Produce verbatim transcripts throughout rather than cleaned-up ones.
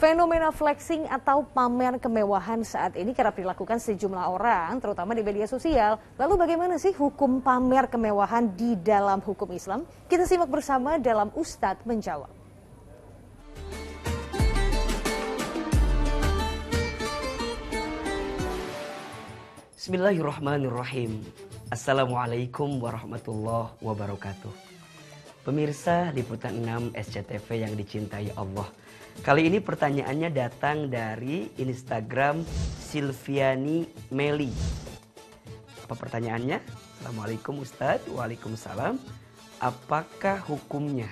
Fenomena flexing atau pamer kemewahan saat ini kerap dilakukan sejumlah orang, terutama di media sosial. Lalu bagaimana sih hukum pamer kemewahan di dalam hukum Islam? Kita simak bersama dalam Ustaz Menjawab. Bismillahirrahmanirrahim. Assalamualaikum warahmatullahi wabarakatuh. Pemirsa Liputan enam S C T V yang dicintai Allah. Kali ini pertanyaannya datang dari Instagram Silviani Meli. Apa pertanyaannya? Assalamualaikum Ustaz. Waalaikumsalam. Apakah hukumnya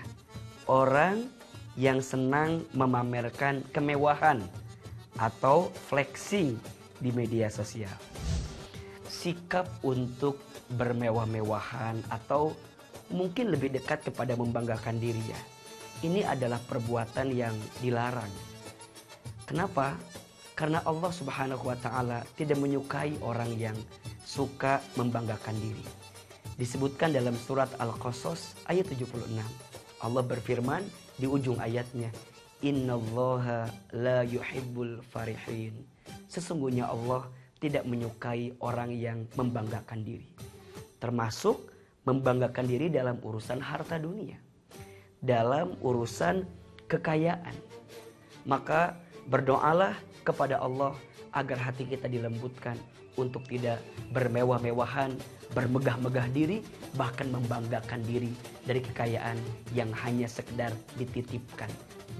orang yang senang memamerkan kemewahan atau flexing di media sosial? Sikap untuk bermewah-mewahan atau mungkin lebih dekat kepada membanggakan diri, ya. Ini adalah perbuatan yang dilarang. Kenapa? Karena Allah Subhanahu wa Ta'ala tidak menyukai orang yang suka membanggakan diri. Disebutkan dalam surat Al-Qasas ayat tujuh puluh enam. Allah berfirman di ujung ayatnya, "Innallaha la yuhibbul farihin." Sesungguhnya Allah tidak menyukai orang yang membanggakan diri. Termasuk membanggakan diri dalam urusan harta dunia, dalam urusan kekayaan. Maka berdoalah kepada Allah agar hati kita dilembutkan untuk tidak bermewah-mewahan, bermegah-megah diri, bahkan membanggakan diri dari kekayaan yang hanya sekedar dititipkan,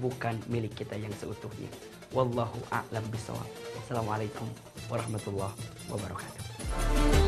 bukan milik kita yang seutuhnya. Wallahu a'lam bishawab. Assalamualaikum warahmatullahi wabarakatuh.